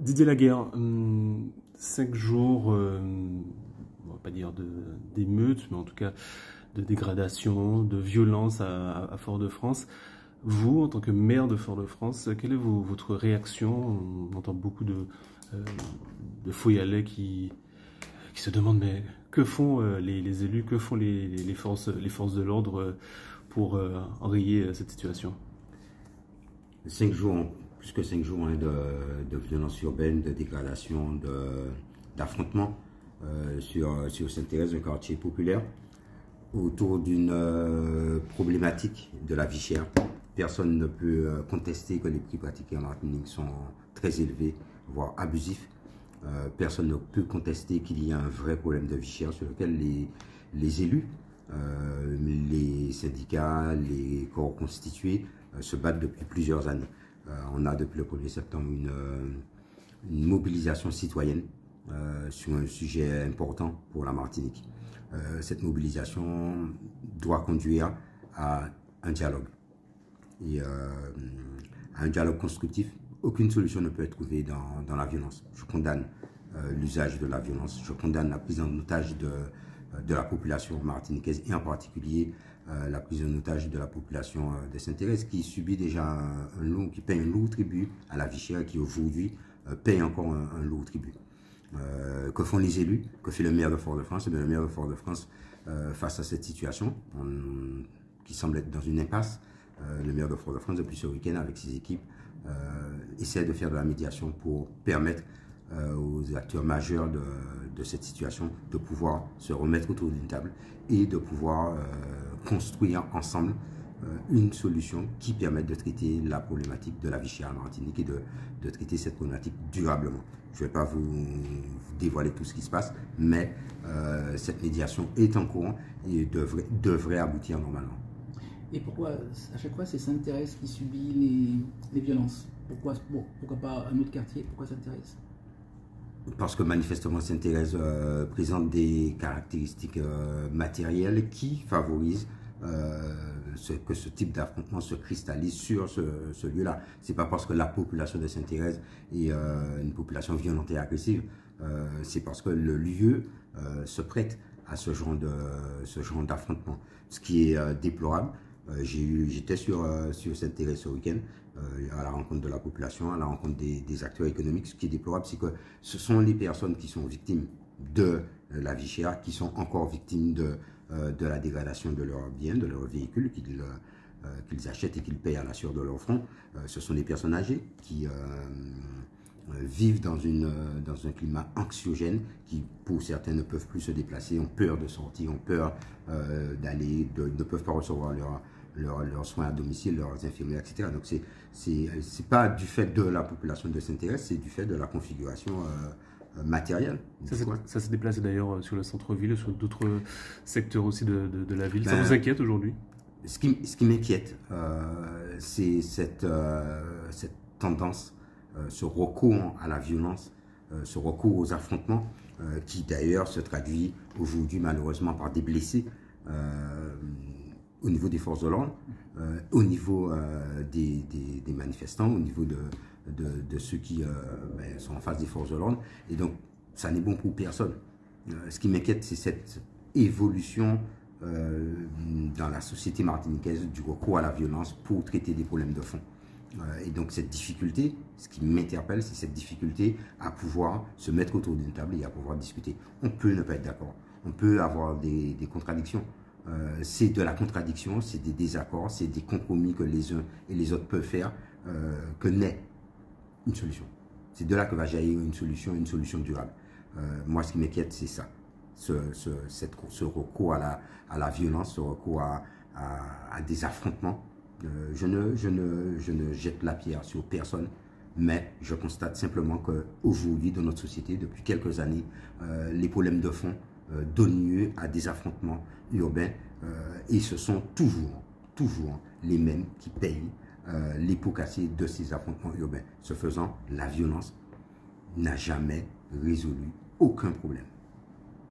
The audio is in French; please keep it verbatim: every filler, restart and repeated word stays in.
Didier Laguerre, hum, cinq jours, hum, on va pas dire d'émeutes, mais en tout cas de dégradation, de violence à, à Fort-de-France. Vous, en tant que maire de Fort-de-France, quelle est vos, votre réaction? On entend beaucoup de, euh, de Fouillalais qui, qui se demandent mais que font euh, les, les élus, que font les, les, forces, les forces de l'ordre euh, pour euh, enrayer euh, cette situation? Cinq jours, plus que cinq jours hein, de, de violence urbaine, de dégradation, d'affrontements euh, sur, sur Sainte-Thérèse, un quartier populaire, autour d'une euh, problématique de la vie chère. Personne ne peut euh, contester que les prix pratiqués en Martinique sont très élevés, voire abusifs. Euh, personne ne peut contester qu'il y a un vrai problème de vie chère sur lequel les, les élus, euh, les syndicats, les corps constitués euh, se battent depuis plusieurs années. Euh, on a depuis le premier septembre une, une mobilisation citoyenne euh, sur un sujet important pour la Martinique. Euh, cette mobilisation doit conduire à un dialogue, et, euh, à un dialogue constructif. Aucune solution ne peut être trouvée dans, dans la violence. Je condamne euh, l'usage de la violence, je condamne la prise en otage de, de la population martiniquaise et en particulier euh, la prise en otage de la population euh, de Sainte-Thérèse qui subit déjà un, un lourd, qui paye un lourd tribut à la vie chère, qui aujourd'hui euh, paye encore un, un lourd tribut. Euh, que font les élus? Que fait le maire de Fort-de-France? Eh bien, le maire de Fort-de-France, euh, face à cette situation on, qui semble être dans une impasse, euh, le maire de Fort-de-France, depuis ce week-end, avec ses équipes, euh, essaie de faire de la médiation pour permettre euh, aux acteurs majeurs de, de cette situation de pouvoir se remettre autour d'une table et de pouvoir euh, construire ensemble euh, une solution qui permette de traiter la problématique de la vie chère en Martinique et de, de traiter cette problématique durablement. Je ne vais pas vous, vous dévoiler tout ce qui se passe, mais euh, cette médiation est en cours et devrait, devrait aboutir normalement. Et pourquoi, à chaque fois, c'est Sainte-Thérèse qui subit les, les violences? Pourquoi, bon, pourquoi pas un autre quartier? Pourquoi Sainte-Thérèse? Parce que manifestement, Sainte-Thérèse euh, présente des caractéristiques euh, matérielles qui favorisent euh, ce, que ce type d'affrontement se cristallise sur ce, ce lieu-là. Ce n'est pas parce que la population de Sainte-Thérèse est euh, une population violente et agressive, euh, c'est parce que le lieu euh, se prête à ce genre d'affrontement, ce qui est euh, déplorable. J'étais sur, euh, sur Sainte-Thérèse ce week-end, euh, à la rencontre de la population, à la rencontre des, des acteurs économiques. Ce qui est déplorable, c'est que ce sont les personnes qui sont victimes de la vie chère, qui sont encore victimes de, euh, de la dégradation de leurs biens, de leurs véhicules qu'ils euh, qu'ils achètent et qu'ils payent à la sueur de leur front. Euh, ce sont des personnes âgées qui euh, vivent dans, une, dans un climat anxiogène, qui pour certains ne peuvent plus se déplacer, ont peur de sortir, ont peur euh, d'aller, ne peuvent pas recevoir leur... Leurs, leurs soins à domicile, leurs infirmières, et cetera. Donc, ce n'est pas du fait de la population de Sainte-Thérèse, c'est du fait de la configuration euh, matérielle. Ça s'est déplacé d'ailleurs sur le centre-ville, sur d'autres secteurs aussi de, de, de la ville. Ben, ça vous inquiète aujourd'hui? Ce qui, ce qui m'inquiète, euh, c'est cette, euh, cette tendance, euh, ce recours à la violence, euh, ce recours aux affrontements, euh, qui d'ailleurs se traduit aujourd'hui malheureusement par des blessés, euh, au niveau des forces de l'ordre, euh, au niveau euh, des, des, des manifestants, au niveau de, de, de ceux qui euh, ben, sont en face des forces de l'ordre. Et donc, ça n'est bon pour personne. Euh, ce qui m'inquiète, c'est cette évolution euh, dans la société martiniquaise du recours à la violence pour traiter des problèmes de fond. Euh, et donc, cette difficulté, ce qui m'interpelle, c'est cette difficulté à pouvoir se mettre autour d'une table et à pouvoir discuter. On peut ne pas être d'accord, on peut avoir des, des contradictions. Euh, c'est de la contradiction, c'est des désaccords, c'est des compromis que les uns et les autres peuvent faire, euh, que naît une solution. C'est de là que va jaillir une solution, une solution durable. Euh, moi, ce qui m'inquiète, c'est ça. Ce, ce, cette, ce recours à la, à la violence, ce recours à, à, à des affrontements. Euh, je, ne, je, ne, je ne jette la pierre sur personne, mais je constate simplement qu'aujourd'hui, dans notre société, depuis quelques années, euh, les problèmes de fond Euh, donne lieu à des affrontements urbains euh, et ce sont toujours, toujours les mêmes qui payent euh, les pots cassés de ces affrontements urbains. Ce faisant, la violence n'a jamais résolu aucun problème.